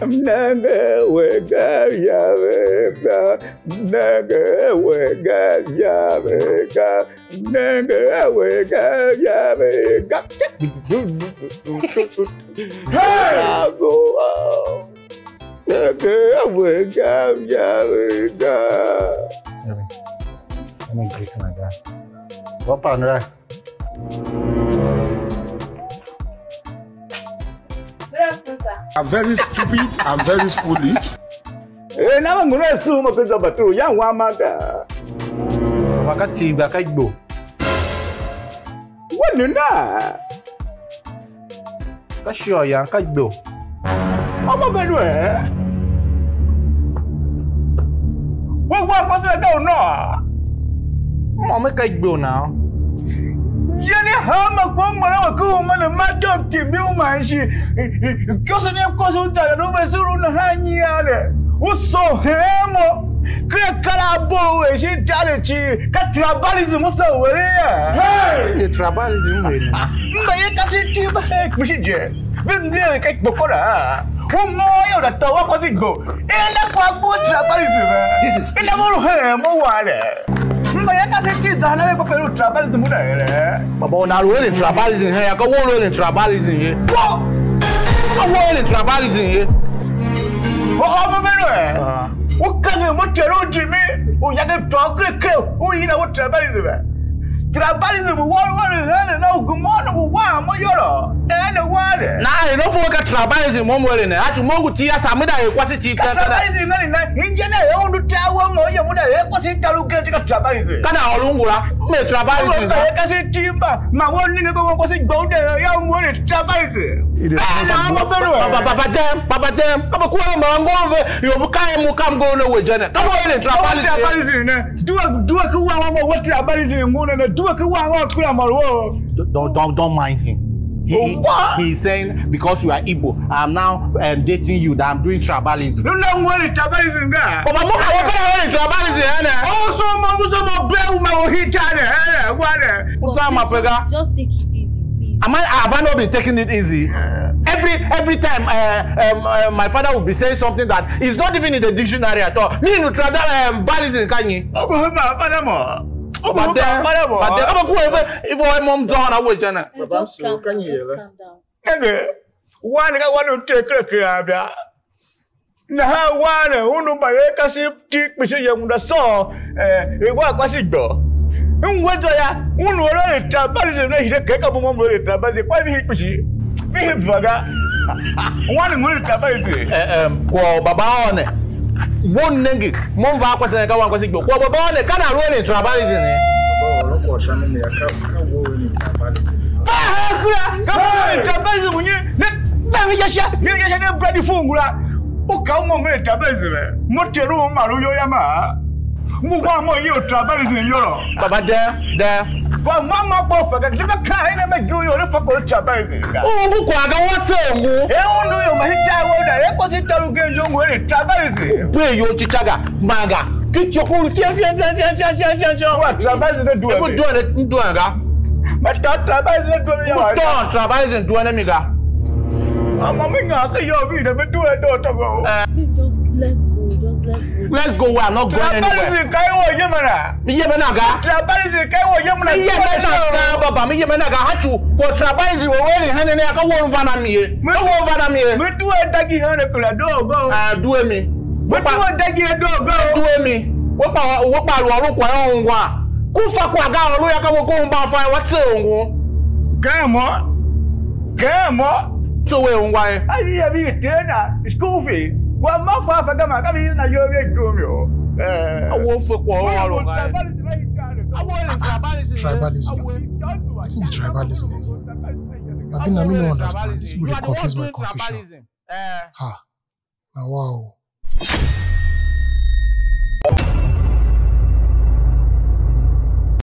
Let me greet my dad. What pan, right? I'm very stupid, I'm very foolish. Now I'm going to assume a bit of a true young one. What do you know? That's your young cat do. I'm a bad way. What was I don't know? Mama cat do now. Jenny, how much one more cool man and my job to me, man? She goes and goes on and over soon. Hanging out there. What's so him? Crack Carabo, and she tells you, Catrabalism was over there. Hey, it's Rabalism. My cousin Tim Heck, we should get. We'll nearly take Bocora. One more that the walk was it go. And that's what Trabalism. This is Pinamo Ham or water. I can't see that I can't travel as a mother. But I'm not willing to travel in here. I go all in travel in here. I'm all in travel in here. What kind of what you're on, Jimmy? Oh, you have to talk like who you know what travel is about. Travel is a war is hell. No, good morning. Wow, my euro. And a water. Now, you know, for travel is in one way. I have to move to Yasamida. What's it? Travel is in 99. In general, to tell one more. What's it? I'll get to travel. Can I all me travel? I said, Timber, my one little was it bold and young woman travel. Papa, come on, you will come going away, Janet. Come on and travel. Do a kuwa, what travel is in moon and do a kuwa. Don't mind him. He's saying because you are Igbo, I'm now dating you, that I'm doing tribalism. No, no, what is tribalism there? But my mother, what kind of tribalism? Also, my mother, my hitana, what? Just take it easy, please. Have I not been taking it easy? Every time my father would be saying something that is not even in the dictionary at all. Me no tribalism, can you? Oh, but then, I'm going if my mom down, I will just calm down. One take a now, one who buy a ship, take me to your saw. What was it though? What's that? One already trapped in the cake of a moment, but the quite hit me. One will trap it. Well, Baba on one nigga, one was a go on with it. What about the kind of running trouble is in it? Get your whole let's go. I'm not going anywhere. Well, my father, I mean, I won't for tribalism. I think the tribalism is. I mean, I don't understand. This really confused my confusion. Ah, now wow.